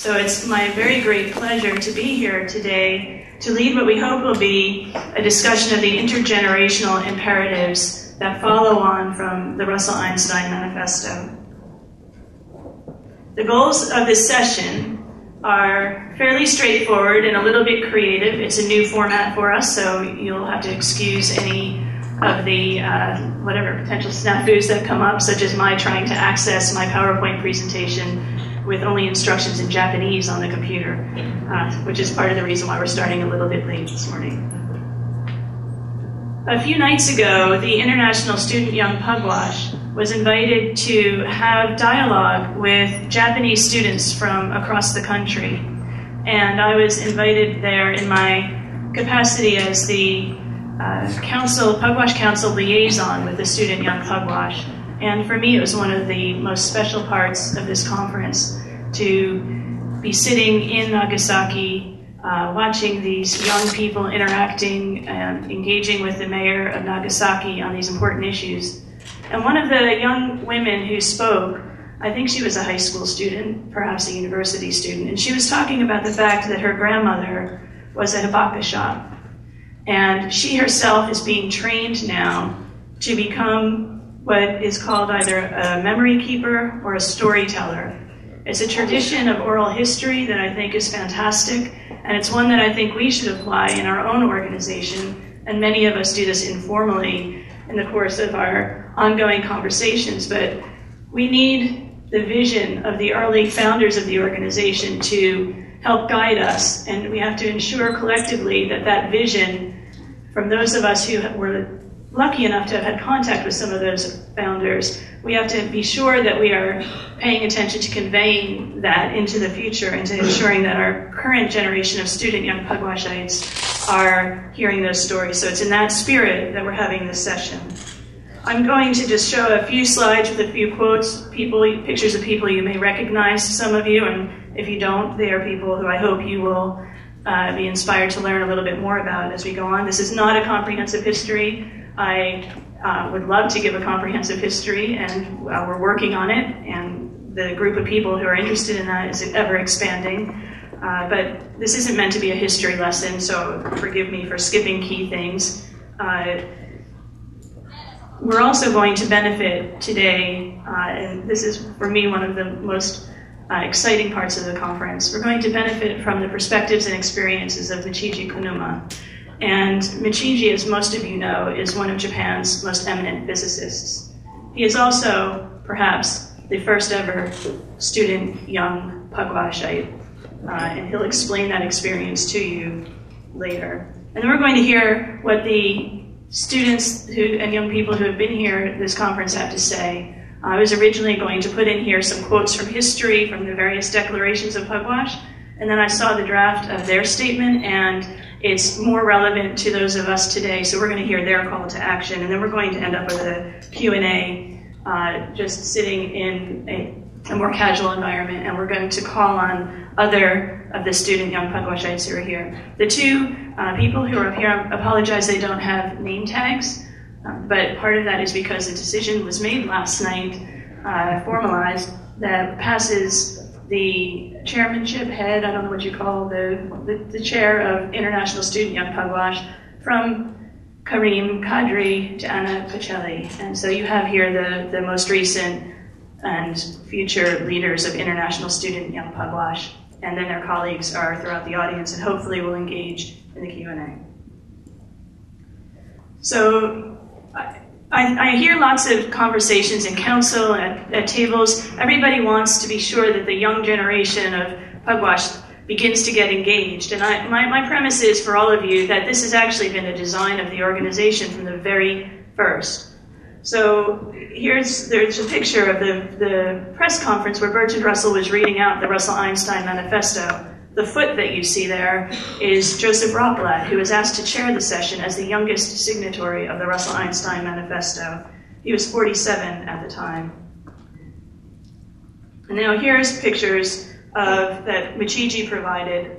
So it's my very great pleasure to be here today to lead what we hope will be a discussion of the intergenerational imperatives that follow on from the Russell Einstein Manifesto. The goals of this session are fairly straightforward and a little bit creative. It's a new format for us, so you'll have to excuse any of the whatever potential snafus that come up, such as my trying to access my PowerPoint presentation with only instructions in Japanese on the computer, which is part of the reason why we're starting a little bit late this morning. A few nights ago, the International Student Young Pugwash was invited to have dialogue with Japanese students from across the country. And I was invited there in my capacity as the Pugwash Council liaison with the Student Young Pugwash. And for me, it was one of the most special parts of this conference to be sitting in Nagasaki, watching these young people interacting and engaging with the mayor of Nagasaki on these important issues. And one of the young women who spoke, I think she was a high school student, perhaps a university student, and she was talking about the fact that her grandmother was a Hibakusha. And she herself is being trained now to become what is called either a memory keeper or a storyteller. It's a tradition of oral history that I think is fantastic, and it's one that I think we should apply in our own organization, and many of us do this informally in the course of our ongoing conversations, but we need the vision of the early founders of the organization to help guide us, and we have to ensure collectively that that vision from those of us who were lucky enough to have had contact with some of those founders, we have to be sure that we are paying attention to conveying that into the future and to ensuring that our current generation of student young Pugwashites are hearing those stories. So it's in that spirit that we're having this session. I'm going to just show a few slides with a few quotes, pictures of people you may recognize, some of you, and if you don't, they are people who I hope you will be inspired to learn a little bit more about as we go on. This is not a comprehensive history. I would love to give a comprehensive history, and we're working on it, and the group of people who are interested in that is ever expanding. But this isn't meant to be a history lesson, so forgive me for skipping key things. We're also going to benefit today, and this is for me one of the most exciting parts of the conference. We're going to benefit from the perspectives and experiences of Michiji Konuma. And Michiji, as most of you know, is one of Japan's most eminent physicists. He is also, perhaps, the first ever student young Pugwashite, and he'll explain that experience to you later. And then we're going to hear what the students and young people who have been here at this conference have to say. I was originally going to put in here some quotes from history from the various declarations of Pugwash, and then I saw the draft of their statement, and it's more relevant to those of us today, so we're going to hear their call to action, and then we're going to end up with a Q&A, just sitting in a more casual environment, and we're going to call on other of the student young Pugwashites who are here. The two people who are up here, I apologize they don't have name tags, but part of that is because a decision was made last night, formalized, that passes the chairmanship head, I don't know what you call, the chair of International Student Young Pugwash, from Karim Kadry to Anna Peczeli. And so you have here the most recent and future leaders of International Student Young Pugwash, and then their colleagues are throughout the audience and hopefully will engage in the Q&A. So I hear lots of conversations in council, at tables. Everybody wants to be sure that the young generation of Pugwash begins to get engaged. And my premise is for all of you that this has actually been a design of the organization from the very first. So there's a picture of the press conference where Bertrand Russell was reading out the Russell Einstein Manifesto. The foot that you see there is Joseph Rotblat, who was asked to chair the session as the youngest signatory of the Russell Einstein Manifesto. He was 47 at the time. And now here's pictures of that Michiji provided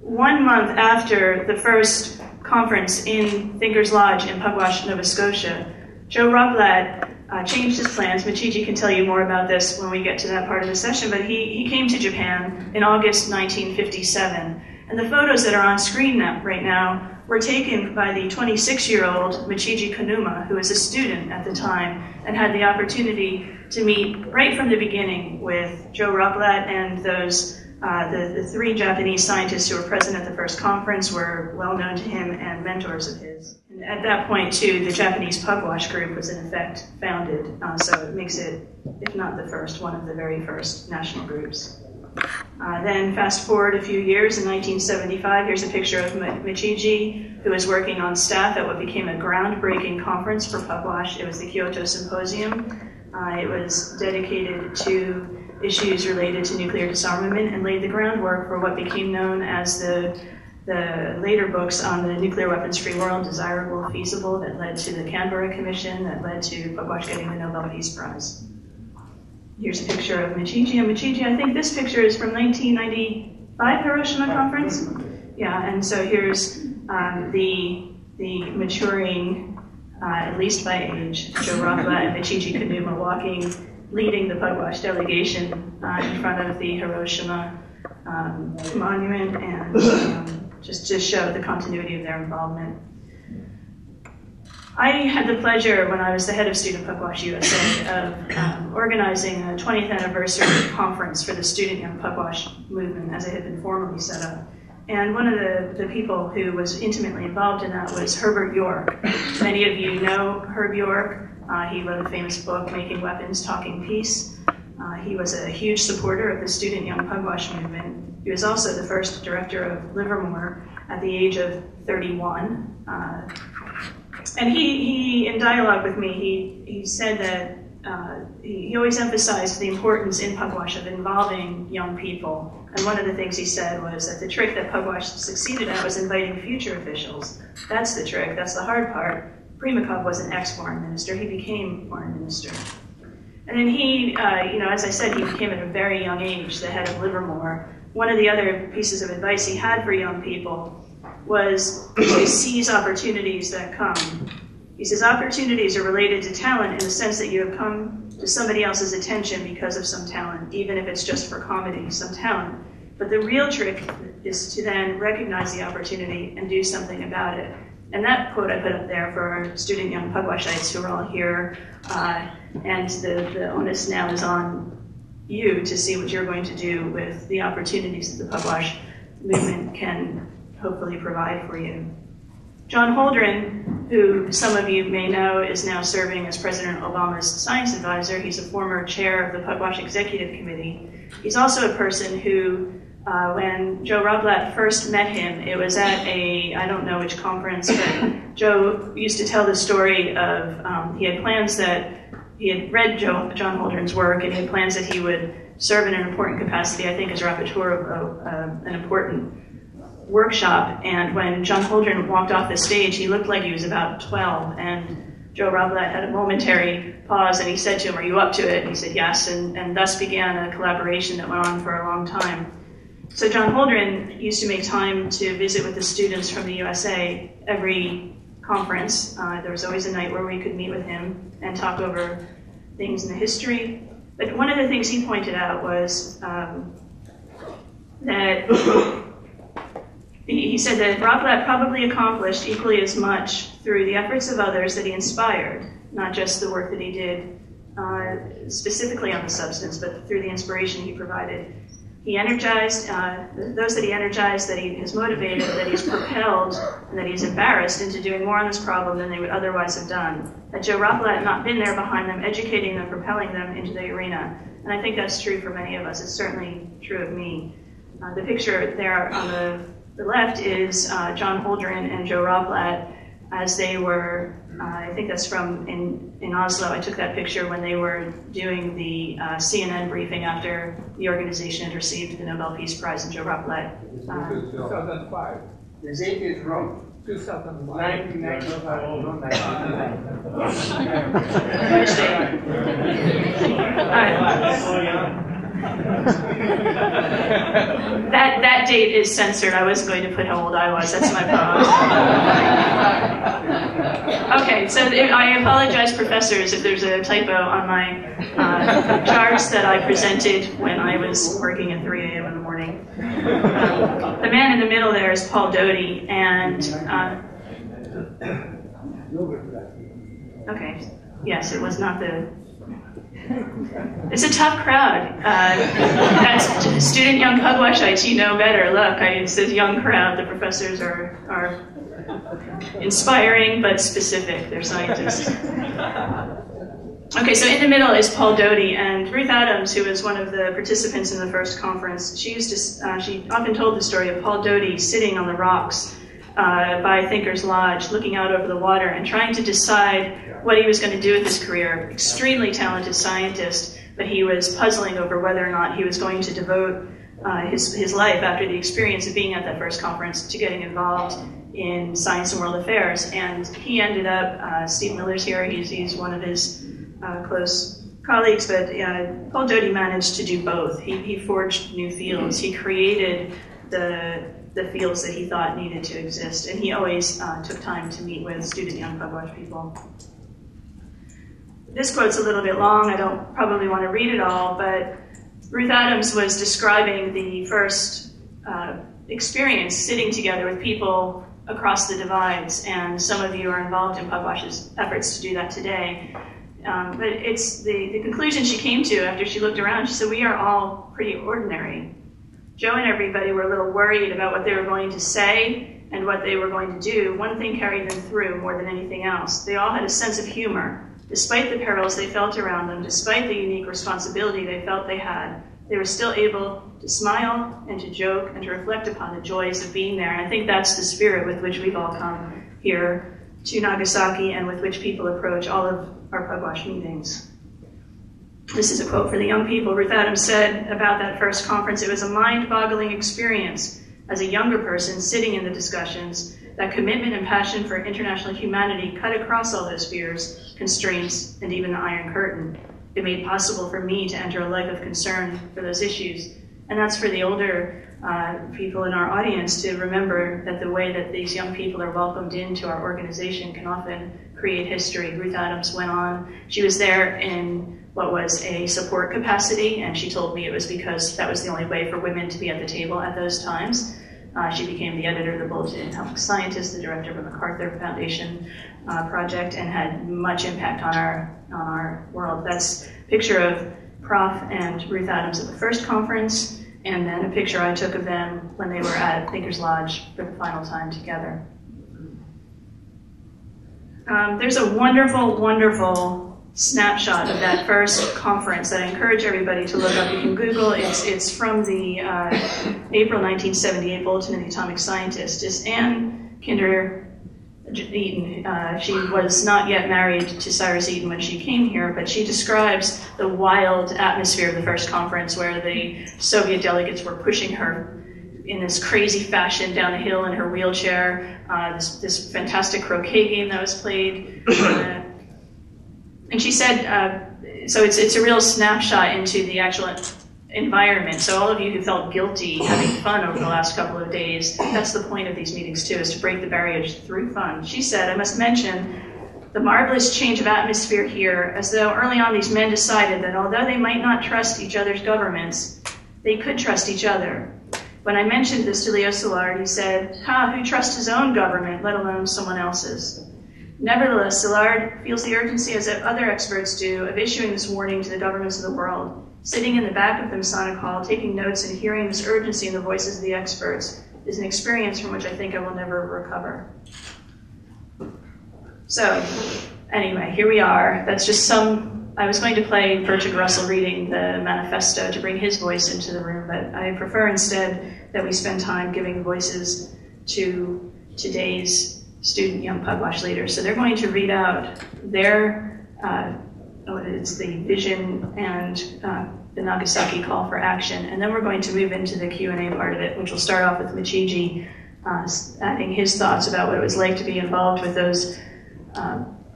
1 month after the first conference in Thinker's Lodge in Pugwash, Nova Scotia. Joe Rotblat changed his plans. Michiji can tell you more about this when we get to that part of the session, but he came to Japan in August 1957. And the photos that are on screen right now were taken by the 26-year-old Michiji Konuma, who was a student at the time and had the opportunity to meet right from the beginning with Joe Rotblat, and those the three Japanese scientists who were present at the first conference were well known to him and mentors of his. And at that point, too, the Japanese Pugwash group was in effect founded, so it makes it, if not the first, one of the very first national groups. Then fast forward a few years, in 1975, here's a picture of Michiji, who was working on staff at what became a groundbreaking conference for Pugwash. It was the Kyoto Symposium. It was dedicated to issues related to nuclear disarmament and laid the groundwork for what became known as the later books on the nuclear weapons-free world, desirable, feasible, that led to the Canberra Commission, that led to Pugwash getting the Nobel Peace Prize. Here's a picture of Michiji. And Michiji, I think this picture is from 1995 Hiroshima Conference. Yeah, and so here's the maturing, at least by age, Joe Rotblat and Michiji Konuma walking, leading the Pugwash delegation in front of the Hiroshima monument, and just to show the continuity of their involvement. I had the pleasure, when I was the head of Student Pugwash USA, of organizing a 20th anniversary conference for the Student Young Pugwash movement, as it had been formally set up. And one of the people who was intimately involved in that was Herbert York. Many of you know Herb York. He wrote a famous book, Making Weapons, Talking Peace. He was a huge supporter of the Student Young Pugwash movement. He was also the first director of Livermore at the age of 31. And he in dialogue with me, he said that he always emphasized the importance in Pugwash of involving young people. And one of the things he said was that the trick that Pugwash succeeded at was inviting future officials. That's the trick, that's the hard part. Primakov was an ex-foreign minister. He became foreign minister. And then he, you know, as I said, he became at a very young age the head of Livermore. One of the other pieces of advice he had for young people was to seize opportunities that come. He says, opportunities are related to talent in the sense that you have come to somebody else's attention because of some talent, even if it's just for comedy, some talent. But the real trick is to then recognize the opportunity and do something about it. And that quote I put up there for student young Pugwashites who are all here, and the onus now is on you to see what you're going to do with the opportunities that the Pugwash movement can hopefully provide for you. John Holdren, who some of you may know, is now serving as President Obama's science advisor. He's a former chair of the Pugwash Executive Committee. He's also a person who, when Joe Rotblat first met him, it was at a, I don't know which conference, but Joe used to tell the story of, he had plans that, he had read John Holdren's work, and he had plans that he would serve in an important capacity, I think as rapporteur of an important workshop. And when John Holdren walked off the stage, he looked like he was about 12. And Joe Rotblat had a momentary pause, and he said to him, "Are you up to it?" And he said, "Yes." And thus began a collaboration that went on for a long time. So John Holdren used to make time to visit with the students from the USA every conference. There was always a night where we could meet with him and talk over things in the history. But one of the things he pointed out was that he said that Rotblat probably accomplished equally as much through the efforts of others that he inspired, not just the work that he did specifically on the substance, but through the inspiration he provided. He energized, those that he energized, that he has motivated, that he's propelled, and that he's embarrassed into doing more on this problem than they would otherwise have done. That Joe Rotblat had not been there behind them, educating them, propelling them into the arena. And I think that's true for many of us. It's certainly true of me. The picture there on the left is John Holdren and Joe Rotblat as they were, I think that's from in Oslo. I took that picture when they were doing the CNN briefing after the organization had received the Nobel Peace Prize, and Joe Rotblat. 2005. The date is wrong. 2005. 1995. That date is censored. I wasn't going to put how old I was. That's my problem. Okay, so I apologize, professors, if there's a typo on my charts that I presented when I was working at 3 a.m. in the morning. The man in the middle there is Paul Doty, and... okay, yes, it was not the... It's a tough crowd. As student young Pugwashites, you know better. Look, it's a young crowd. The professors are inspiring but specific. They're scientists. Okay, so in the middle is Paul Doty, and Ruth Adams, who was one of the participants in the first conference, she often told the story of Paul Doty sitting on the rocks by Thinker's Lodge, looking out over the water and trying to decide what he was going to do with his career. Extremely talented scientist, but he was puzzling over whether or not he was going to devote his life after the experience of being at that first conference to getting involved in science and world affairs. And he ended up, Steve Miller's here, he's one of his close colleagues, but Paul Doty managed to do both. He forged new fields. He created the fields that he thought needed to exist, and he always took time to meet with student young Pugwash people. This quote's a little bit long, I don't probably want to read it all, but Ruth Adams was describing the first experience sitting together with people across the divides, and some of you are involved in Pugwash's efforts to do that today. But it's the conclusion she came to after she looked around, she said, we are all pretty ordinary. Joe and everybody were a little worried about what they were going to say and what they were going to do. One thing carried them through more than anything else. They all had a sense of humor. Despite the perils they felt around them, despite the unique responsibility they felt they had, they were still able to smile and to joke and to reflect upon the joys of being there. And I think that's the spirit with which we've all come here to Nagasaki and with which people approach all of our Pugwash meetings. This is a quote for the young people. Ruth Adams said about that first conference, it was a mind-boggling experience as a younger person sitting in the discussions. That commitment and passion for international humanity cut across all those fears, constraints, and even the Iron Curtain. It made possible for me to enter a life of concern for those issues. And that's for the older people in our audience to remember that the way that these young people are welcomed into our organization can often create history. Ruth Adams went on. She was there in what was a support capacity, and she told me it was because that was the only way for women to be at the table at those times. She became the editor of the Bulletin of the Atomic Scientists, the director of the MacArthur Foundation project, and had much impact on our world. That's a picture of Prof. and Ruth Adams at the first conference, and then a picture I took of them when they were at Thinker's Lodge for the final time together. There's a wonderful, wonderful snapshot of that first conference that I encourage everybody to look up. You can Google. It's from the April 1978 Bulletin of the Atomic Scientists. It's Anne Kinder Eaton. She was not yet married to Cyrus Eaton when she came here, but she describes the wild atmosphere of the first conference where the Soviet delegates were pushing her in this crazy fashion down a hill in her wheelchair, this fantastic croquet game that was played. And she said, so it's a real snapshot into the actual environment. So all of you who felt guilty having fun over the last couple of days, that's the point of these meetings too, is to break the barriers through fun. She said, I must mention the marvelous change of atmosphere here, as though early on these men decided that although they might not trust each other's governments, they could trust each other. When I mentioned this to Leo Szilard, he said, who trusts his own government, let alone someone else's? Nevertheless, Szilard feels the urgency, as other experts do, of issuing this warning to the governments of the world. Sitting in the back of the Masonic Hall, taking notes and hearing this urgency in the voices of the experts is an experience from which I think I will never recover. So, anyway, here we are. That's just some, I was going to play Bertrand Russell reading the manifesto to bring his voice into the room, but I prefer instead that we spend time giving voices to today's student young Pugwash leaders. So they're going to read out their, it's the vision and the Nagasaki Call for Action, and then we're going to move into the Q&A part of it, which will start off with Michiji adding his thoughts about what it was like to be involved with those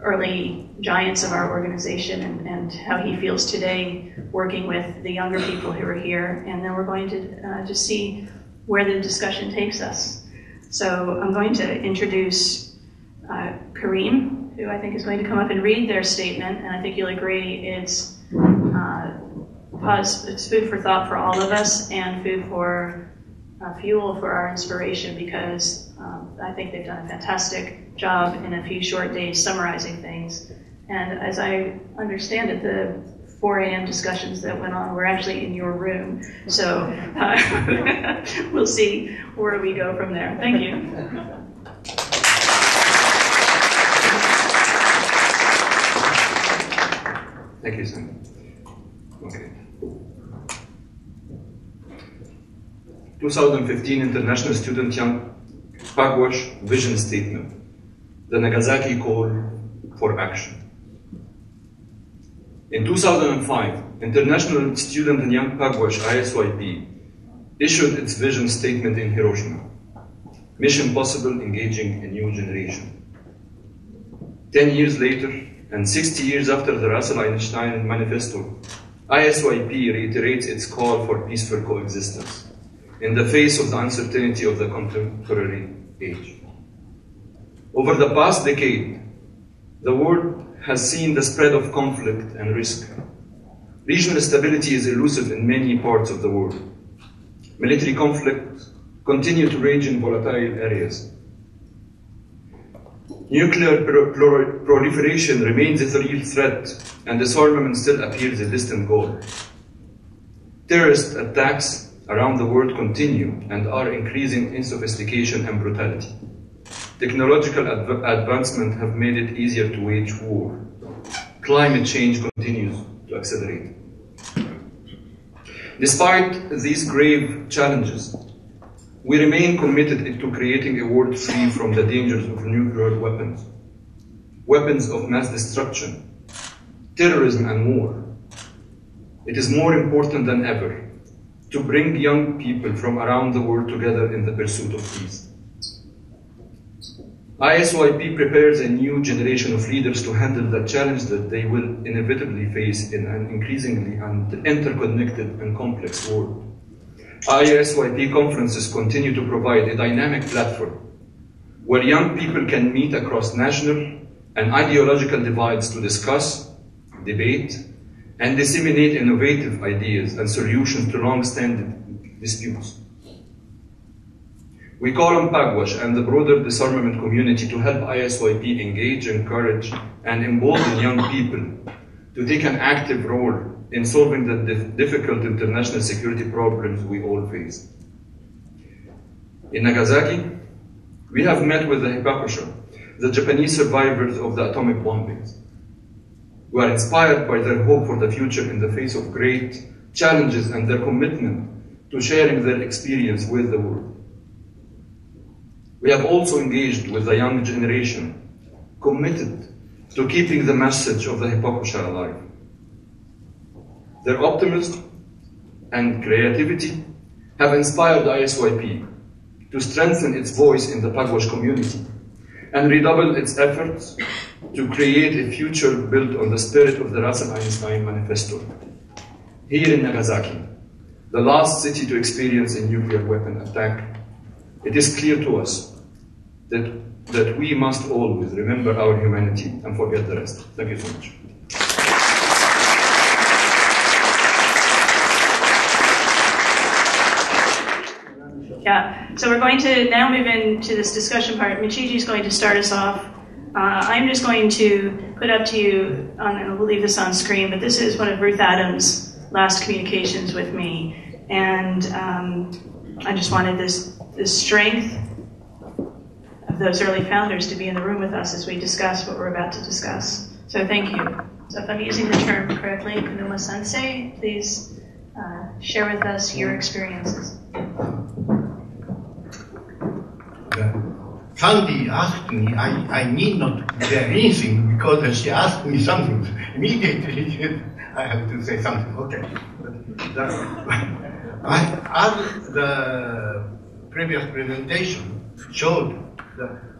early giants of our organization and how he feels today working with the younger people who are here. And then we're going to just see where the discussion takes us. So I'm going to introduce Karim, who I think is going to come up and read their statement, and I think you'll agree it's food for thought for all of us and food for fuel for our inspiration, because I think they've done a fantastic job in a few short days summarizing things. And as I understand it, the 4 a.m. discussions that went on were actually in your room. So we'll see where we go from there. Thank you. Thank you, Simon. Okay. 2015 International Student Young Pugwash Vision Statement, the Nagasaki Call for Action. In 2005, International Student and Young Pugwash ISYP issued its vision statement in Hiroshima, Mission Possible, Engaging a New Generation. 10 years later, and 60 years after the Russell Einstein Manifesto, ISYP reiterates its call for peaceful coexistence in the face of the uncertainty of the contemporary age. Over the past decade, the world has seen the spread of conflict and risk. Regional stability is elusive in many parts of the world. Military conflicts continue to rage in volatile areas. Nuclear proliferation remains a real threat, and disarmament still appears a distant goal. Terrorist attacks around the world continue and are increasing in sophistication and brutality. Technological advancement have made it easier to wage war. Climate change continues to accelerate. Despite these grave challenges, we remain committed to creating a world free from the dangers of nuclear weapons, weapons of mass destruction, terrorism and war. It is more important than ever to bring young people from around the world together in the pursuit of peace. ISYP prepares a new generation of leaders to handle the challenge that they will inevitably face in an increasingly interconnected and complex world. ISYP conferences continue to provide a dynamic platform where young people can meet across national and ideological divides to discuss, debate, and disseminate innovative ideas and solutions to long-standing disputes. We call on Pugwash and the broader disarmament community to help ISYP engage, encourage, and embolden young people to take an active role in solving the difficult international security problems we all face. In Nagasaki, we have met with the Hibakusha, the Japanese survivors of the atomic bombings. We are inspired by their hope for the future in the face of great challenges and their commitment to sharing their experience with the world. We have also engaged with the young generation, committed to keeping the message of the Hibakusha alive. Their optimism and creativity have inspired ISYP to strengthen its voice in the Pugwash community and redouble its efforts to create a future built on the spirit of the Russell Einstein Manifesto. Here in Nagasaki, the last city to experience a nuclear weapon attack, it is clear to us that we must always remember our humanity and forget the rest. Thank you so much. Yeah, so we're going to now move into this discussion part. Michiji is going to start us off. I'm just going to put up to you, and we'll leave this on screen, but this is one of Ruth Adams' last communications with me. And I just wanted this strength of those early founders to be in the room with us as we discuss what we're about to discuss. So thank you. So if I'm using the term correctly, Konuma Sensei, please share with us your experiences. Sandy asked me, I need not do anything because she asked me something. Immediately she said, I have to say something. Okay. As the previous presentation showed,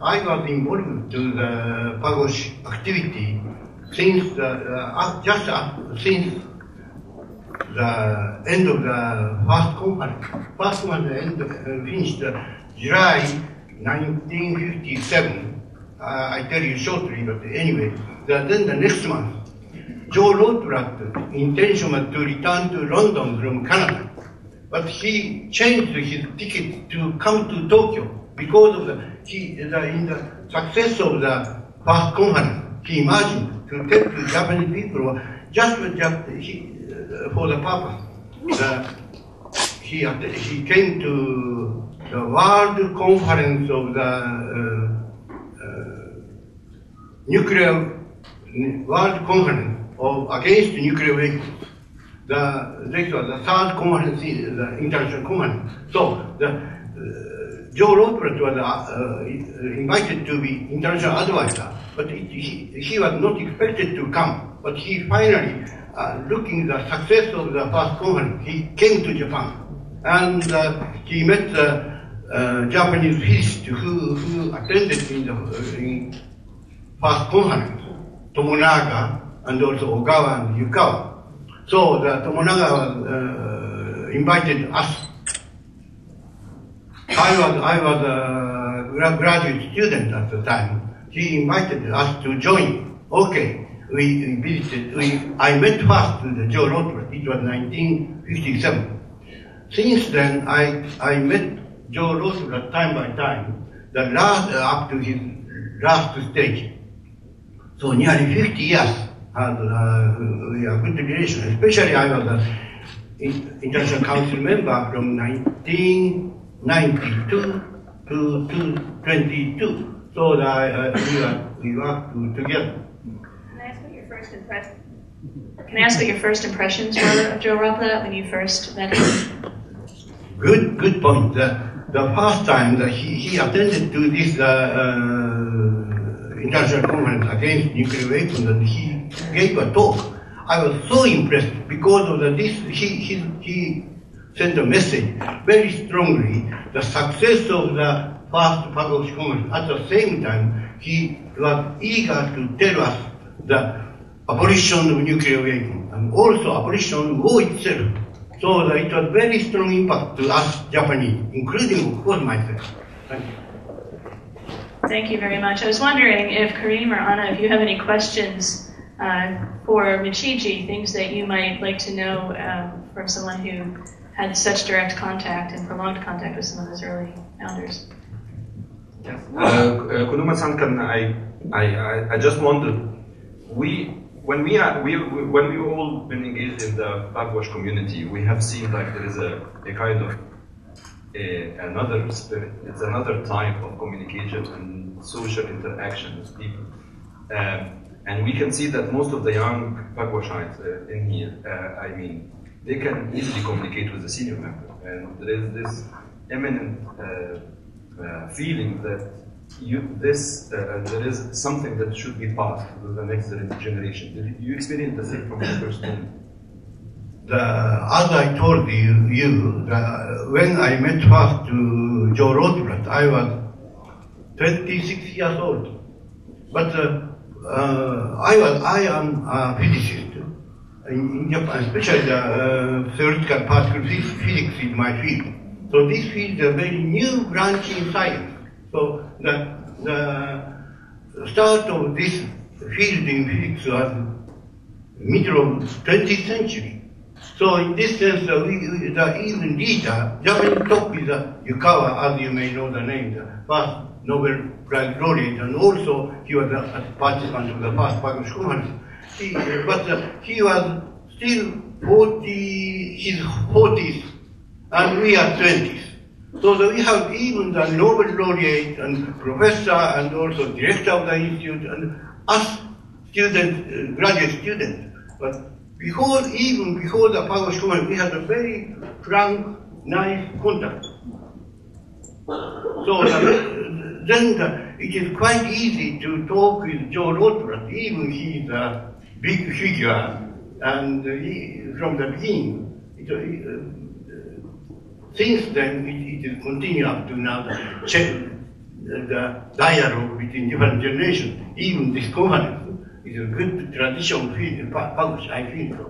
I was involved in the Pugwash activity since the end of the first conference. First one finished July 1957. I tell you shortly, but anyway. Then the next month, Joe Rotblat intentioned to return to London from Canada, but he changed his ticket to come to Tokyo because of in the success of the first conference, he imagined to take to Japanese people for the purpose. He came to the World Conference of the World Conference against nuclear weapons. This was the third conference, the international conference. So Joe Rotblat was invited to be international advisor, but he was not expected to come. But he finally, looking at the success of the first conference, he came to Japan. And he met the Japanese physicist who attended in first conference, Tomonaga, and also Ogawa and Yukawa. So the Tomonaga invited us. I was a graduate student at the time. He invited us to join. Okay, we visited. I met first with Joe Rotblat. It was 1957. Since then, I met Joe Rotblat time by time, the last up to his last stage. So nearly 50 years. And we have good relation. Especially I was an International Council member from 1992 to 2022. So we worked together. Can I ask what your first impressions? Can I ask what your first impressions were of Joe Rotblat when you first met him? Good point. The first time that he attended to this International Conference Against Nuclear Weapons, and he gave a talk. I was so impressed because of this. He sent a message very strongly. The success of the first Pugwash Conference. At the same time, he was eager to tell us the abolition of nuclear weapons and also abolition of war itself. So that it was very strong impact to us Japanese, including of course myself. Thank you. Thank you very much. I was wondering if Karim or Anna, if you have any questions for Michiji, things that you might like to know from someone who had such direct contact and prolonged contact with some of his early founders. Yes. Konuma-san, I just wondered, when we all been engaged in the Pugwash community, we have seen like there is a kind of another spirit. It's another type of communication and social interaction with people. And we can see that most of the young Pugwashites in here, they can easily communicate with the senior member. And there is this imminent feeling that there is something that should be passed to the next generation. Did you experience the same from the first moment? As I told you when I met first to Joe Rotblat, I was 26 years old. But I am a physicist in Japan, especially the theoretical particle physics is my field. So this field is a very new branch in science. So the start of this field in physics was middle of 20th century. So in this sense, the even leader, Japanese top is Yukawa, as you may know the name, the first Nobel Prize laureate, and also he was a participant of the first Pugwash Conference. He was still his 40s, and we are 20s. So we have even the Nobel laureate and professor and also director of the institute and us students, graduate students. But even before the Pugwash Conference, we had a very frank, nice contact. So it is quite easy to talk with Joe Rotblat, even he is a big figure, and from the beginning. Since then, it is continued up to now, the dialogue between different generations, even this conference. It's a good tradition, I feel so.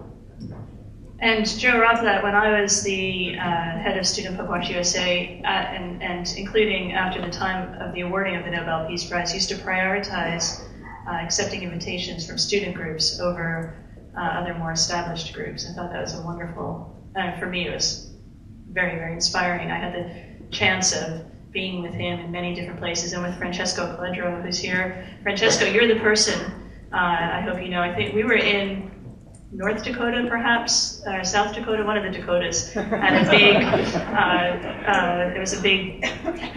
And Joe Rotblat, when I was the head of Student Pugwash USA, and including after the time of the awarding of the Nobel Peace Prize, used to prioritize accepting invitations from student groups over other more established groups. I thought that was a wonderful, for me it was very, very inspiring. I had the chance of being with him in many different places, and with Francesco Caledro, who's here. Francesco, you're the person, I hope you know, I think we were in North Dakota, perhaps, or South Dakota, one of the Dakotas, had a big, there was a big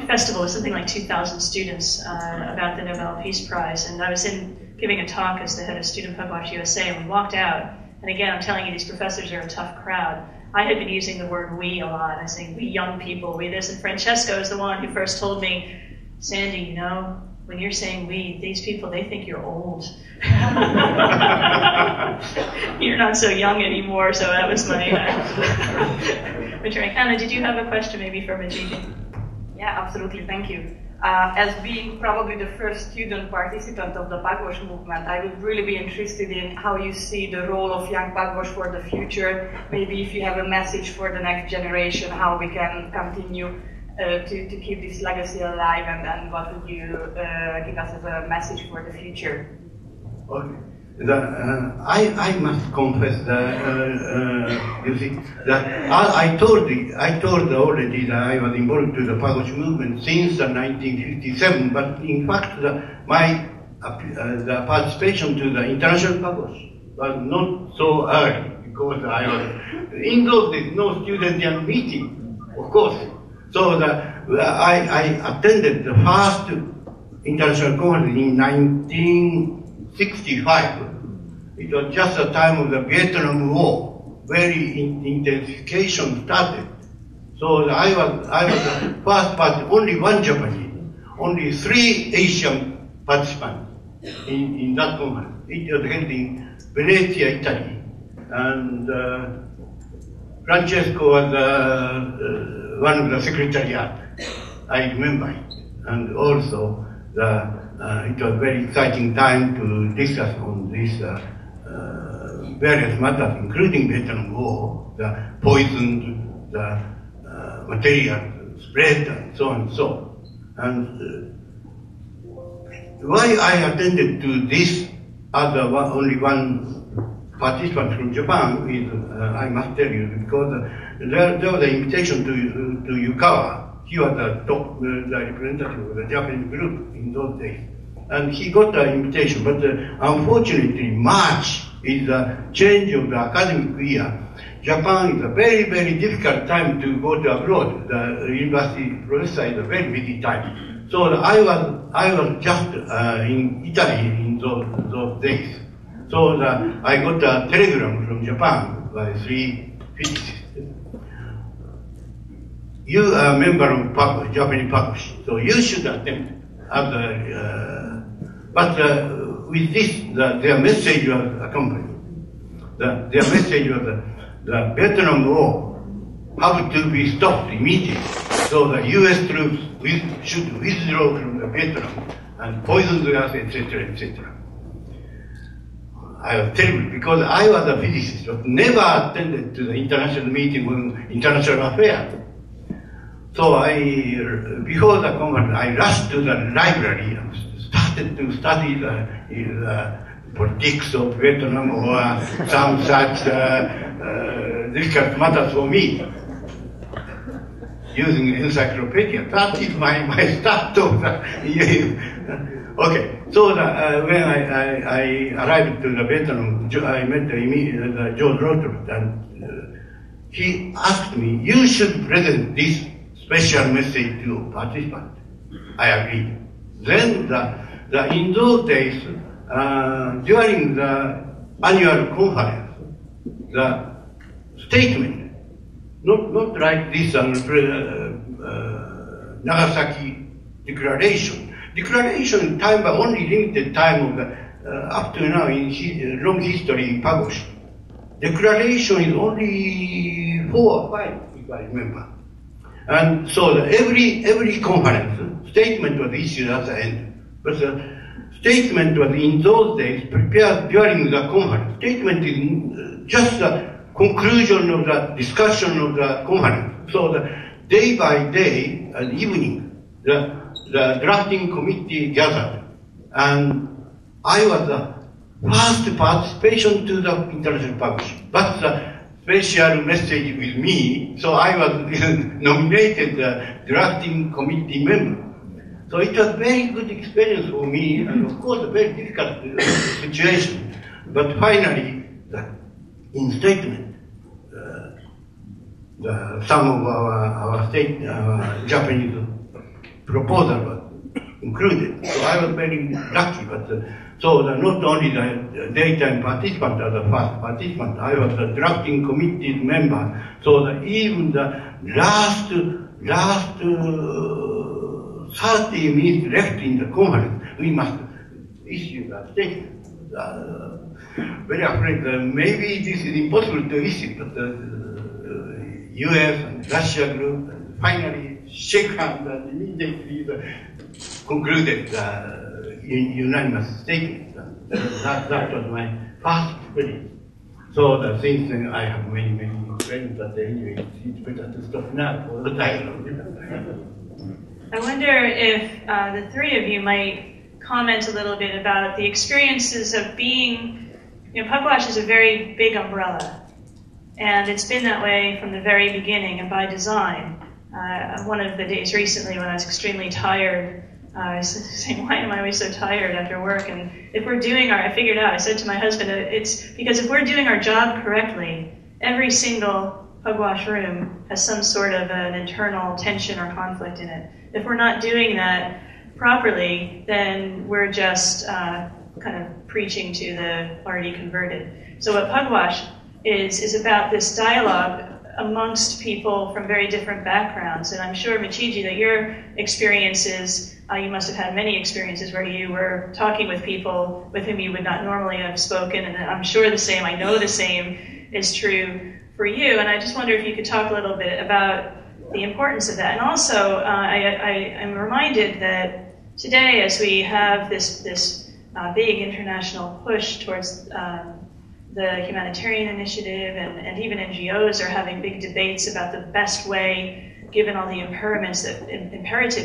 festival with something like 2,000 students about the Nobel Peace Prize, and I was in giving a talk as the head of Student Pugwash USA, and we walked out, and again, I'm telling you, these professors are a tough crowd. I had been using the word we a lot. I was saying, we young people, we this, and Francesco is the one who first told me, Sandy, you know, when you're saying we, these people, they think you're old. You're not so young anymore, so that was my returning. Anna, did you have a question maybe for Michiji? Yeah, absolutely, thank you. As being probably the first student participant of the Pugwash movement, I would really be interested in how you see the role of young Pugwash for the future, maybe if you have a message for the next generation, how we can continue to keep this legacy alive, and then what would you give us as a message for the future? Okay. I must confess that, you see, that I told already that I was involved to the Pugwash movement since 1957, but in fact the participation to the International Pugwash was not so early, because I was in those days no student young meeting, of course. So I attended the first international conference in 1965. It was just the time of the Vietnam War, very intensification started. So I was the first participant, only one Japanese, only 3 Asian participants in that conference. It was held in Venezia, Italy, and Francesco was one of the secretariat, I remember it. And also, it was a very exciting time to discuss on these various matters, including Vietnam War, the poison, the material spread, and so on and so on. And why I attended to this other one, only one participant from Japan is, I must tell you, because there was an invitation to Yukawa. He was the top the representative of the Japanese group in those days. And he got the invitation, but unfortunately March is the change of the academic year. Japan is a very, very difficult time to go to abroad. The university professor is a very busy time. So I was just in Italy in those days. So I got a telegram from Japan by 3:50. You are a member of Pugwash, Japanese Pugwash, so you should attend. But with this, their message was accompanied. Their message was the Vietnam War had to be stopped immediately, so the U.S. troops should withdraw from the Vietnam and poison the gas, etc., etc. I was terrible because I was a physicist, but never attended to the international meeting on international affairs. So before the conference, I rushed to the library and started to study the politics of Vietnam or some such difficult matters for me, using encyclopedia. That is my start of the Okay, so when I arrived to the Vietnam, I met the George Rotblat, and he asked me, you should present this special message to participants. I agree. Then, in those days, during the annual conference, the statement, not like this Nagasaki declaration. Declaration time, but only limited time of the, up to now in long history in Pugwash. Declaration is only 4 or 5, if I remember. And so every conference, statement was issued at the end. But the statement was in those days prepared during the conference. Statement is just a conclusion of the discussion of the conference. So the day by day and evening, the drafting committee gathered, and I was the first participation to the international publishing. But the special message with me, so I was nominated the drafting committee member. So it was a very good experience for me, and of course a very difficult situation. But finally, in statement, some of our Japanese proposal was included. So I was very lucky. But so not only the daytime participant as the first participant, I was the drafting committee member. So even the last 30 minutes left in the conference, we must issue the statement. Very afraid maybe this is impossible to issue, but the US and Russia group and finally shake hands and immediately concluded unanimous statement. That was my first experience. So the things I have many friends, but anyway, it's better to stop now for the time. I wonder if the three of you might comment a little bit about the experiences of being, you know, Pugwash is a very big umbrella, and it's been that way from the very beginning and by design. One of the days recently when I was extremely tired, I was saying, why am I always so tired after work? And if we're doing our, I figured out, I said to my husband, it's because if we're doing our job correctly, every single Pugwash room has some sort of an internal tension or conflict in it. If we're not doing that properly, then we're just kind of preaching to the already converted. So what Pugwash is about this dialogue amongst people from very different backgrounds. And I'm sure, Michiji, that your experiences, you must have had many experiences where you were talking with people with whom you would not normally have spoken, and I'm sure the same, I know the same is true for you, and I just wonder if you could talk a little bit about the importance of that. And also, I'm reminded that today, as we have this big international push towards the humanitarian initiative, and even NGOs are having big debates about the best way, given all the imperatives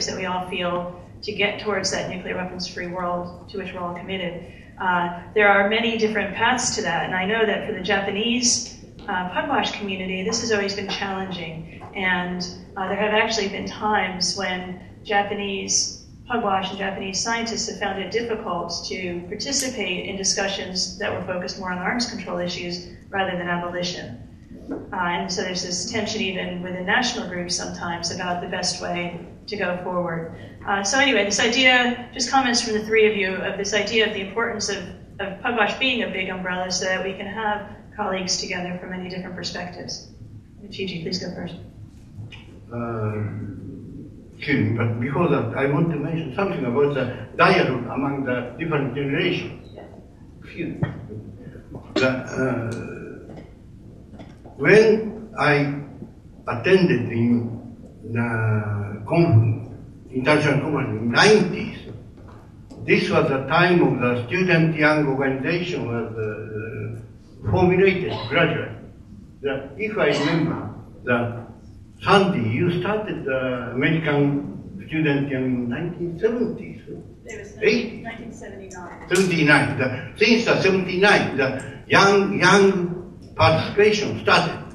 that we all feel, to get towards that nuclear weapons-free world to which we're all committed. There are many different paths to that, and I know that for the Japanese Pugwash community, this has always been challenging, and there have actually been times when Japanese Pugwash and Japanese scientists have found it difficult to participate in discussions that were focused more on arms control issues rather than abolition. And so there's this tension even within national groups sometimes about the best way to go forward. So anyway, this idea, just comments from the three of you, of this idea of the importance of Pugwash being a big umbrella so that we can have colleagues together from many different perspectives. Michiji, please go first. Excuse me, but before that, I want to mention something about the dialogue among the different generations. Yeah. Excuse me. When I attended the conference, international conference in the 90s, this was the time of the student young organization was formulated gradually. If I remember, Sandy, you started the American student in 1970s. It was 1979. 79. Since the 79, the young participation started.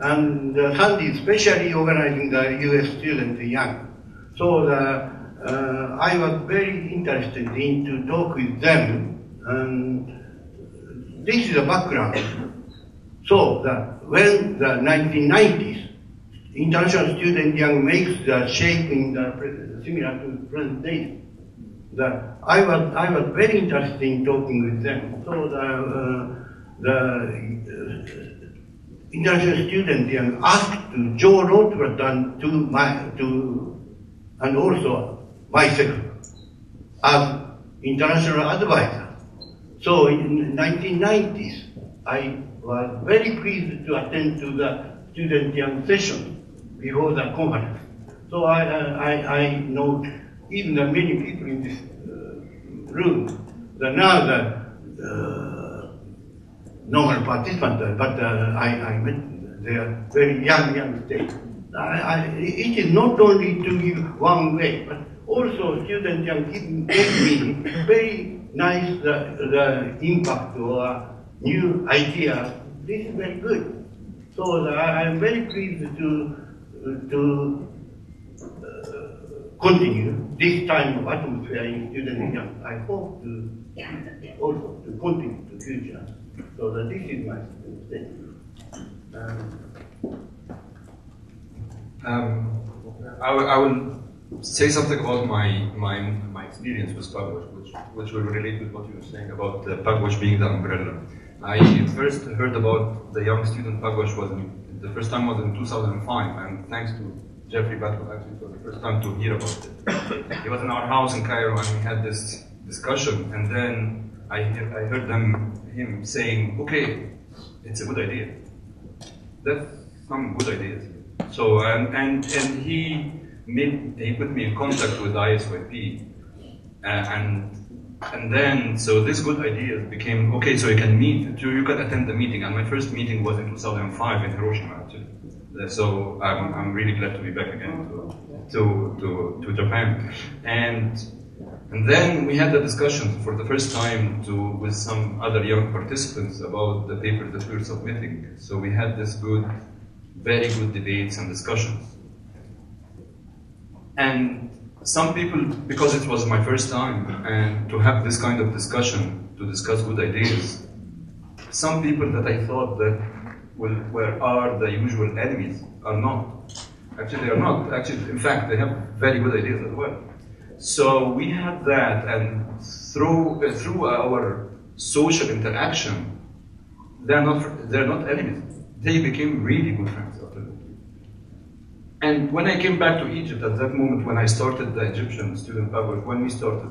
And Sandy especially organizing the US student young. So I was very interested in to talk with them, and this is the background. So when the 1990s, international student young makes the shape in the similar to present day, I was very interested in talking with them. So the international student young asked to Joe Rotblat and and also myself as international advisor. So in the 1990s, I was very pleased to attend to the student young session before the conference. So I know even the many people in this room. Now the normal participant, but I met, they are very young state. It is not only to give one way, but also students are giving very nice the impact or new ideas. This is very good. So I am very pleased to continue this time of atmosphere in student young. I hope to also to continue to future. So that this is my thing. I will say something about my experience with Pugwash, which will relate with what you were saying about Pugwash being the umbrella. I first heard about the young student Pugwash the first time was in 2005, and thanks to Jeffrey Battle, actually, it was the first time to hear about it. It was in our house in Cairo, and we had this discussion, and then I heard him saying, okay, it's a good idea. That's some good ideas. So, and he put me in contact with ISYP, and then, so this good idea became, okay, so you can meet, you can attend the meeting, and my first meeting was in 2005 in Hiroshima, actually. So I'm really glad to be back again to Japan. And then we had the discussion for the first time with some other young participants about the paper that we were submitting. So we had this very good debates and discussions. And some people, because it was my first time, and to have this kind of discussion, to discuss good ideas, some people that I thought that are the usual enemies are not. Actually, they are not. Actually, in fact, they have very good ideas as well. So we had that, and through our social interaction, they're not enemies. They became really good friends after that. And when I came back to Egypt at that moment, when I started the Egyptian student Pugwash, when we started,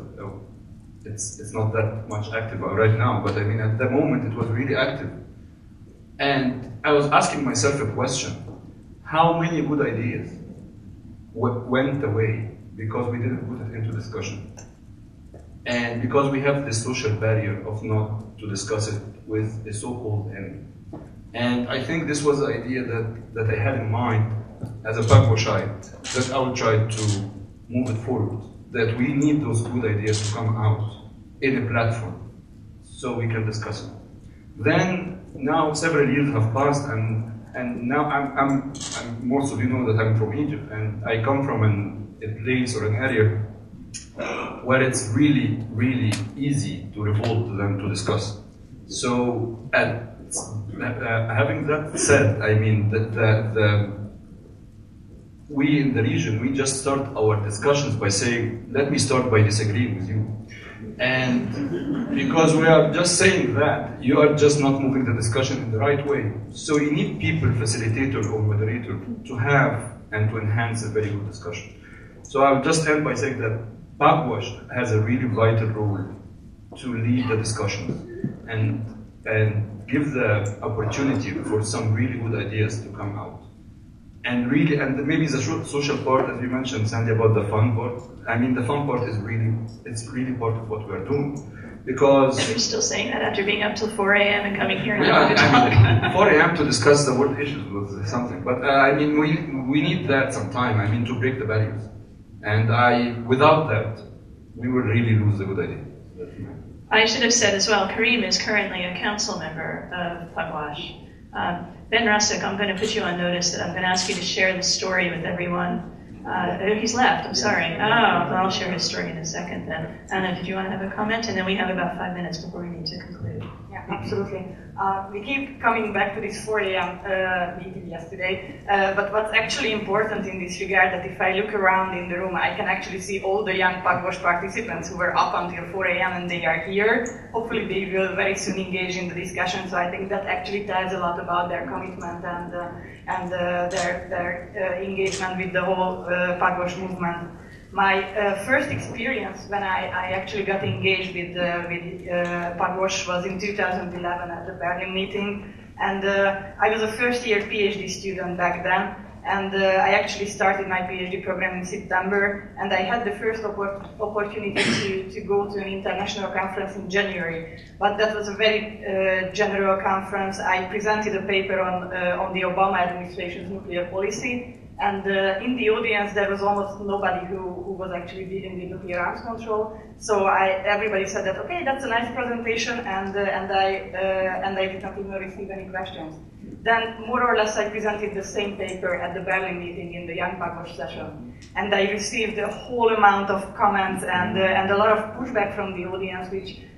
it's not that much active right now, but I mean at that moment it was really active. And I was asking myself a question: how many good ideas went away because we didn't put it into discussion? And because we have this social barrier of not to discuss it with a so-called enemy. And I think this was the idea that I had in mind as a Pugwashite, that I would try to move it forward, that we need those good ideas to come out in a platform so we can discuss it. Then, now several years have passed, and now I'm most of you know that I'm from Egypt, and I come from a place or an area where it's really, really easy to revolt to them to discuss. So, having that said, I mean that we in the region, we just start our discussions by saying, let me start by disagreeing with you. And because we are just saying that, you are just not moving the discussion in the right way. So you need people, facilitator or moderator, to have and to enhance a very good discussion. So I would just end by saying that Pugwash has a really vital role to lead the discussions and give the opportunity for some really good ideas to come out. And really, and maybe the social part, as you mentioned, Sandy, about the fun part. I mean, the fun part is really part of what we are doing, because we're still saying that after being up till 4 a.m. and coming here. Yeah, I mean, 4 a.m. to discuss the world issues was something. But I mean, we need that sometime. I mean, to break the barriers. And without that, we would really lose the good idea. I should have said as well, Karim is currently a council member of Pugwash. Ben Russick, I'm going to put you on notice that I'm going to ask you to share the story with everyone. He's left, I'm sorry. Oh, well, I'll share his story in a second then. Anna, did you want to have a comment? And then we have about 5 minutes before we need to conclude. Yeah, absolutely. We keep coming back to this 4 a.m. Meeting yesterday, but what's actually important in this regard, that if I look around in the room, I can actually see all the young Pugwash participants who were up until 4 a.m. and they are here. Hopefully they will very soon engage in the discussion, so I think that actually tells a lot about their commitment and their engagement with the whole Pugwash movement. My first experience when I actually got engaged with Pugwash was in 2011 at the Berlin meeting, and I was a first-year PhD student back then, And I actually started my PhD program in September, and I had the first opportunity to go to an international conference in January. But that was a very general conference. I presented a paper on the Obama administration's nuclear policy, and in the audience there was almost nobody who was actually dealing with nuclear arms control. So everybody said that, okay, that's a nice presentation, and I did not even receive any questions. Then, more or less, I presented the same paper at the Berlin meeting in the Young Pugwash session, and I received a whole amount of comments and a lot of pushback from the audience,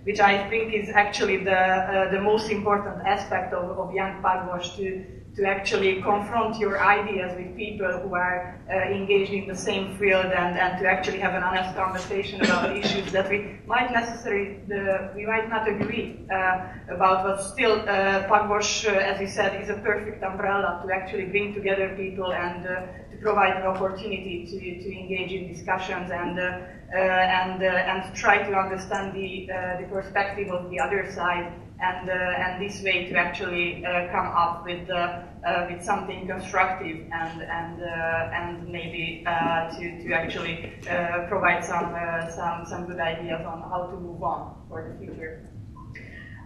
which I think is actually the most important aspect of Young Pugwash, to actually confront your ideas with people who are engaged in the same field, and to actually have an honest conversation about issues that we might not agree about, but still Pugwash, as you said, is a perfect umbrella to actually bring together people and to provide an opportunity to engage in discussions and try to understand the perspective of the other side. And this way to actually come up with something constructive and maybe to actually provide some good ideas on how to move on for the future.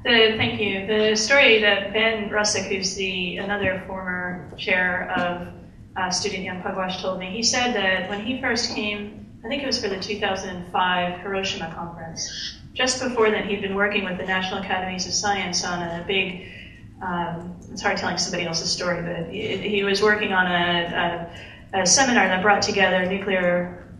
Thank you. The story that Ben Russick, who's another former chair of Student Young Pugwash, told me, he said that when he first came, I think it was for the 2005 Hiroshima Conference. Just before then, he'd been working with the National Academies of Science on a big, it's hard telling somebody else's story, but he was working on a seminar that brought together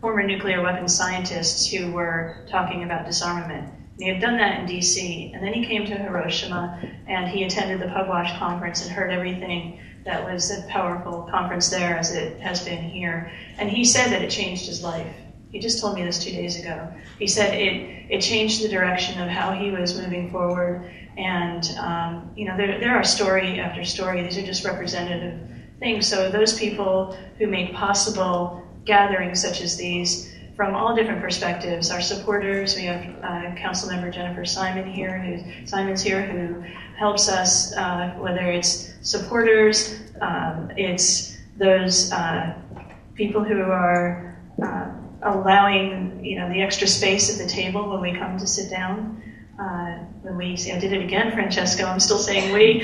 former nuclear weapons scientists who were talking about disarmament. And he had done that in DC, and then he came to Hiroshima, and he attended the Pugwash Conference and heard everything that was a powerful conference there, as it has been here. And he said that it changed his life. He just told me this 2 days ago. He said it changed the direction of how he was moving forward. And there are story after story. These are just representative things. So those people who make possible gatherings such as these from all different perspectives, our supporters. We have Council Member Jennifer Simon here, who helps us, whether it's supporters, it's those people who are allowing the extra space at the table when we come to sit down. I did it again, Francesco. I'm still saying we,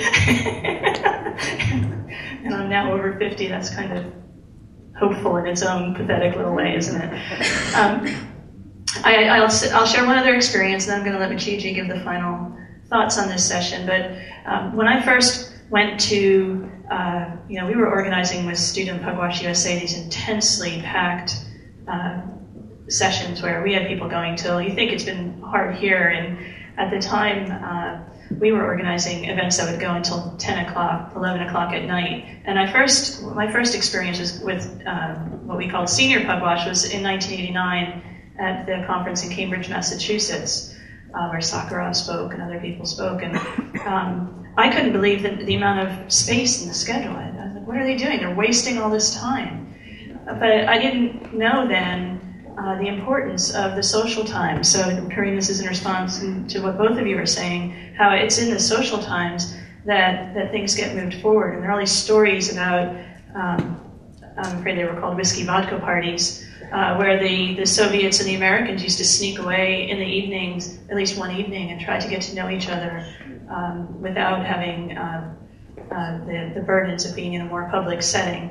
and I'm now over 50. That's kind of hopeful in its own pathetic little way, isn't it? I'll share one other experience, and then I'm going to let Michiji give the final thoughts on this session. But when I first went to, we were organizing with Student Pugwash USA these intensely packed sessions where we had people going till you think it's been hard here, and at the time we were organizing events that would go until 10 o'clock, 11 o'clock at night. And my first experience was with what we called Senior Pugwash was in 1989 at the conference in Cambridge, Massachusetts, where Sakharov spoke and other people spoke, and I couldn't believe the amount of space in the schedule. I was like, what are they doing? They're wasting all this time. But I didn't know then the importance of the social time. So, Karim, this is in response to what both of you are saying, how it's in the social times that things get moved forward. And there are all these stories about, I'm afraid they were called whiskey vodka parties, where the Soviets and the Americans used to sneak away in the evenings, at least one evening, and try to get to know each other without having the burdens of being in a more public setting.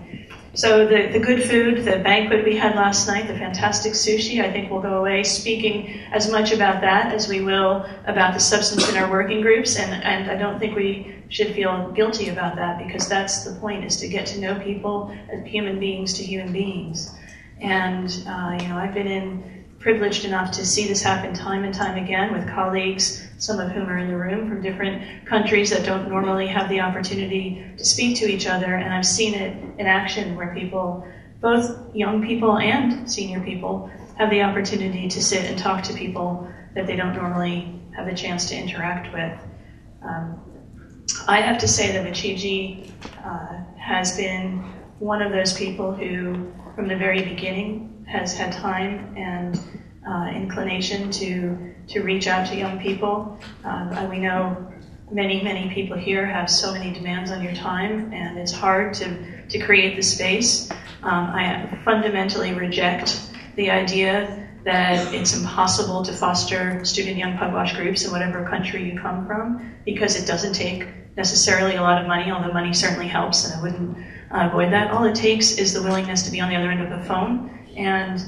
So the good food, the banquet we had last night, the fantastic sushi, I think we'll go away speaking as much about that as we will about the substance in our working groups, and I don't think we should feel guilty about that, because that's the point, is to get to know people as human beings to human beings. And I've been privileged enough to see this happen time and time again with colleagues, some of whom are in the room from different countries that don't normally have the opportunity to speak to each other. And I've seen it in action where people, both young people and senior people, have the opportunity to sit and talk to people that they don't normally have the chance to interact with. I have to say that Michiji has been one of those people who, from the very beginning, has had time and inclination to reach out to young people. We know many people here have so many demands on your time, and it's hard to to create the space. I fundamentally reject the idea that it's impossible to foster student young Pugwash groups in whatever country you come from, because it doesn't take necessarily a lot of money, although money certainly helps, and I wouldn't avoid that. All it takes is the willingness to be on the other end of the phone and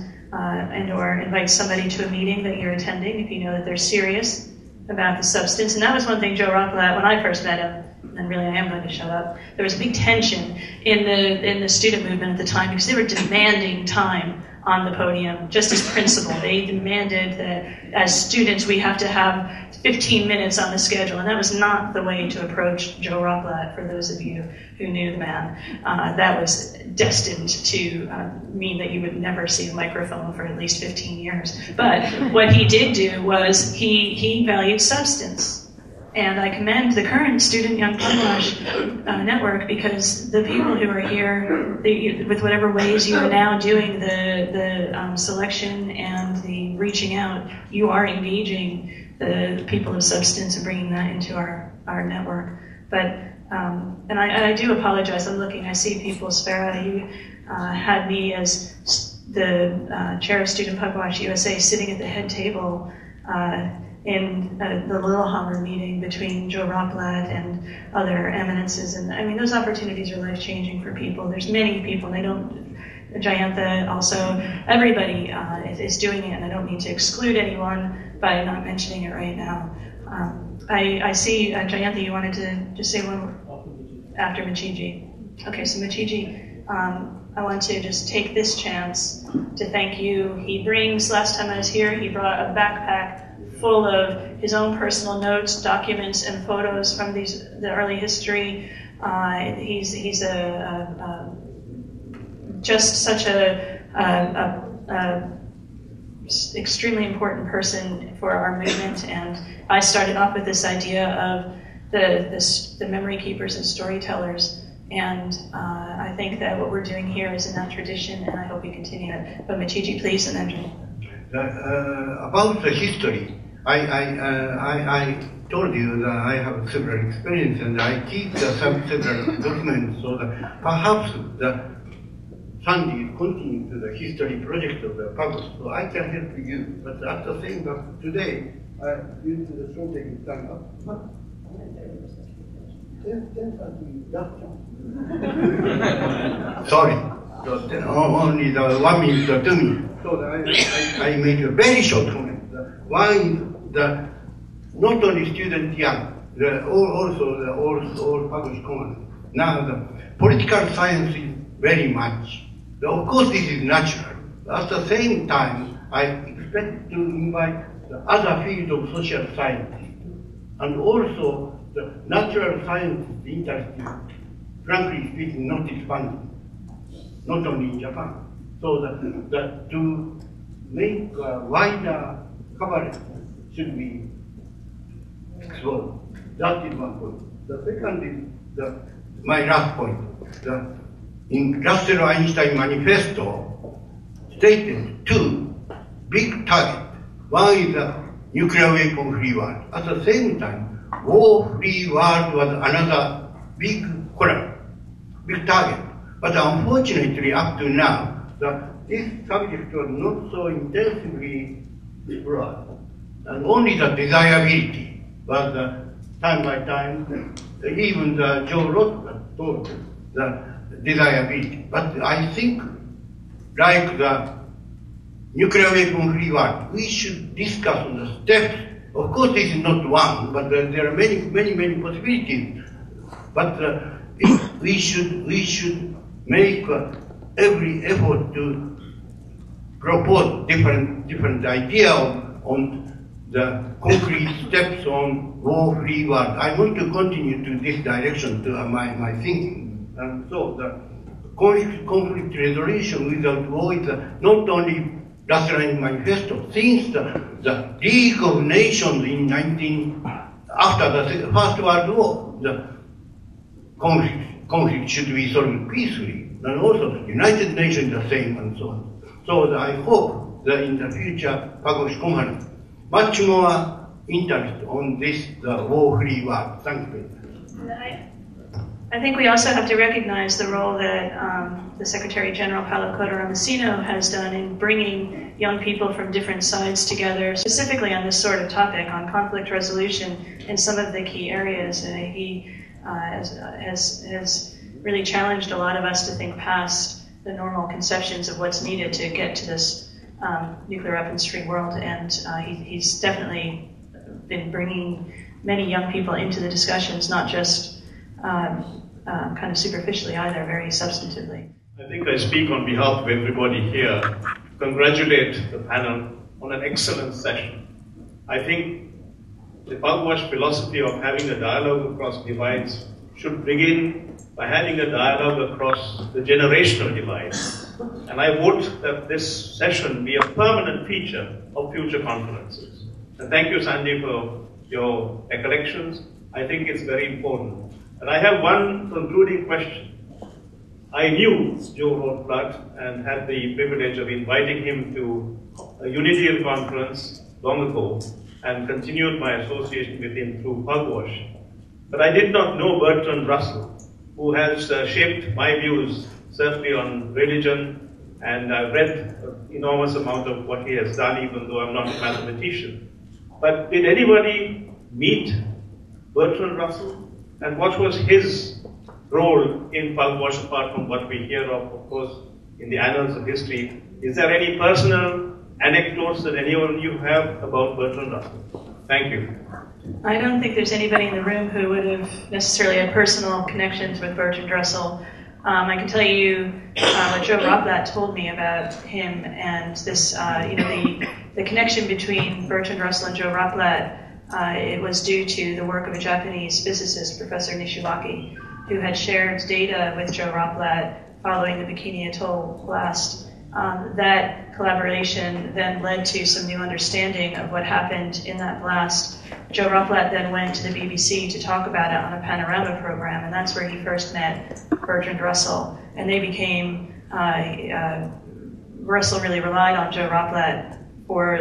or invite somebody to a meeting that you're attending if you know that they're serious about the substance. And that was one thing Joe Rotblat, when I first met him, and really I am going to shut up, there was a big tension in the student movement at the time because they were demanding time on the podium, just as principal. They demanded that as students we have to have 15 minutes on the schedule, and that was not the way to approach Joe Rotblat, for those of you who knew the man. That was destined to mean that you would never see a microphone for at least 15 years. But what he did do was he valued substance. And I commend the current Student Young Pugwash network, because the people who are here, with whatever ways you are now doing the selection and the reaching out, you are engaging the people of substance and bringing that into our network. But and I do apologize. I'm looking. I see people. Sparrow, you had me as the chair of Student Pugwash USA sitting at the head table. In the Lillehammer meeting between Joe Rotblat and other eminences. And I mean, those opportunities are life-changing for people. There's many people, and I don't, Jayantha also, everybody is doing it, and I don't mean to exclude anyone by not mentioning it right now. I see, Jayantha, you wanted to just say one more? After Michiji. Okay, so Michiji, I want to just take this chance to thank you. He brings, last time I was here, he brought a backpack full of his own personal notes, documents, and photos from the early history. He's just such a extremely important person for our movement. And I started off with this idea of the memory keepers and storytellers. And I think that what we're doing here is in that tradition, and I hope we continue it. But Michiji, please, and then. About the history, I told you that I have several experience, and I keep several documents, so that perhaps the Sunday continue to the history project of the public, so I can help you. But after saying that today, due to the shortage of time, sorry. Only the 1 minute or 2 minutes. So I make a very short comment. One is that not only student young, also the Pugwash common. Now the political science is very much. Of course this is natural. At the same time, I expect to invite the other field of social science and also the natural science industry. Frankly speaking, not expanding. Not only in Japan. So that to make a wider coverage should be explored. That is one point. The second is my last point. In Russell Einstein Manifesto stated two big targets. One is a nuclear weapon-free world. At the same time, war-free world was another big column, big target. But unfortunately, up to now, this subject was not so intensively explored. And only the desirability was time by time, even Joe Rotblat told the desirability. But I think, like the nuclear weapon-free world, we should discuss the steps. Of course, this is not one, but there are many, many, many possibilities. But we should make every effort to propose different ideas on the concrete steps on war-free world. I want to continue to this direction to my thinking. And so the conflict resolution without war is not only Russell Manifesto. Since the League of Nations in after the First World War, the conflict should be solved peacefully, and also the United Nations the same, and so on. So I hope that in the future, Pugwash Conference, much more interest on this war-free world. Thank you. I think we also have to recognize the role that the Secretary General Palocotto Ramusino has done in bringing young people from different sides together, specifically on this sort of topic, on conflict resolution in some of the key areas. He has really challenged a lot of us to think past the normal conceptions of what's needed to get to this nuclear weapons-free world, and he's definitely been bringing many young people into the discussions, not just kind of superficially either, very substantively. I think I speak on behalf of everybody here to congratulate the panel on an excellent session. I think the Pugwash philosophy of having a dialogue across divides should begin by having a dialogue across the generational divides. And I would that this session be a permanent feature of future conferences. And thank you, Sanjay, for your recollections. I think it's very important. And I have one concluding question. I knew Joe Rotblat and had the privilege of inviting him to a UNIDEAL conference long ago and continued my association with him through Pugwash. But I did not know Bertrand Russell, who has shaped my views certainly on religion, and I've read an enormous amount of what he has done, even though I'm not a mathematician. But did anybody meet Bertrand Russell? And what was his role in Pugwash, apart from what we hear of course, in the annals of history? Is there any personal anecdotes that any of you have about Bertrand Russell? Thank you. I don't think there's anybody in the room who would have necessarily had personal connections with Bertrand Russell. I can tell you what Joe Rotblat told me about him, and this, you know, the connection between Bertrand Russell and Joe Rotblat, it was due to the work of a Japanese physicist, Professor Nishiwaki, who had shared data with Joe Rotblat following the Bikini Atoll blast. That collaboration then led to some new understanding of what happened in that blast. Joe Rotblat then went to the BBC to talk about it on a Panorama program, and that's where he first met Bertrand Russell. And they became, Russell really relied on Joe Rotblat for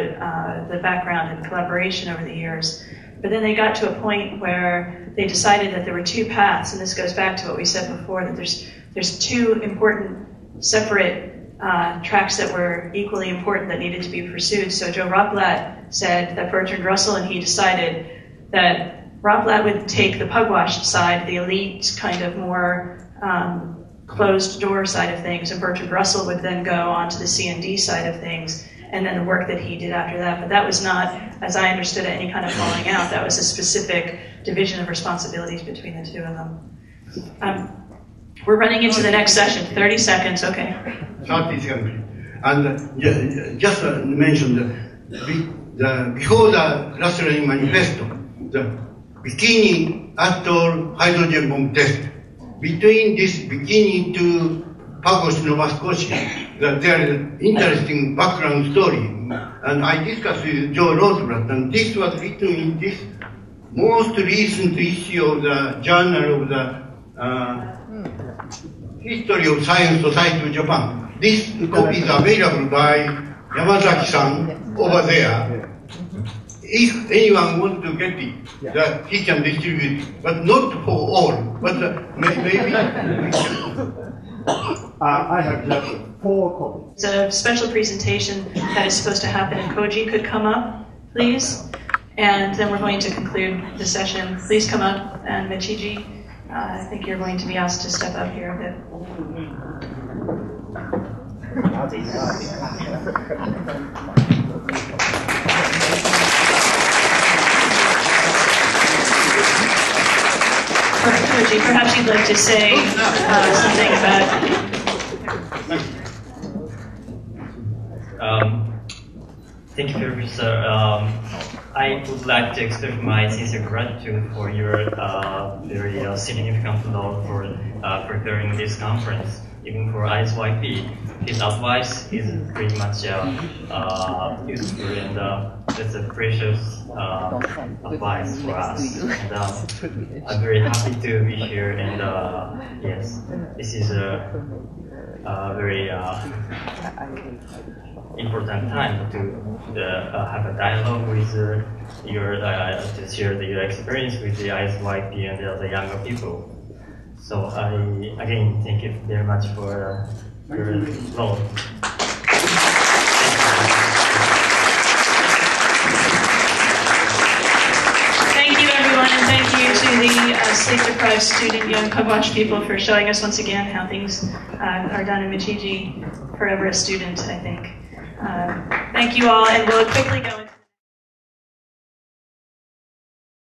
the background and collaboration over the years. But then they got to a point where they decided that there were two paths, and this goes back to what we said before, that there's two important separate tracks that were equally important that needed to be pursued. So Joe Rotblat said that Bertrand Russell and he decided that Rotblat would take the Pugwash side, the elite kind of more closed door side of things, and Bertrand Russell would then go on to the C&D side of things, and then the work that he did after that. But that was not, as I understood it, any kind of falling out. That was a specific division of responsibilities between the two of them. We're running into the next session, 30 seconds, okay. And just mentioned before the Russell Einstein Manifesto, the Bikini Atoll hydrogen bomb test. Between this Bikini to Pugwash, Nova Scotia, there is an interesting background story. And I discussed with Joe Rotblat, and this was written in this most recent issue of the Journal of the History of Science Society of Japan. This copy is available by Yamazaki-san over there. If anyone wants to get it, he can distribute it, but not for all. But maybe. I have just 4 copies. It's a special presentation that is supposed to happen, and Koji could come up, please. And then we're going to conclude the session. Please come up, and Michiji. I think you're going to be asked to step up here a bit. Perhaps you'd like to say something about... thank you very much, sir. I would like to express my sincere gratitude for your very significant role for preparing this conference, even for ISYP. His advice is pretty much useful, and it's a precious advice for us. And, I'm very happy to be here, and yes, this is a very important time to have a dialogue with to share your experience with the ISYP and the younger people. So I, again, thank you very much for your role. Thank you, everyone, and thank you to the sleep-deprived student young Pugwash people for showing us once again how things are done in Michiji, forever a student, I think. Thank you all, and we'll quickly go into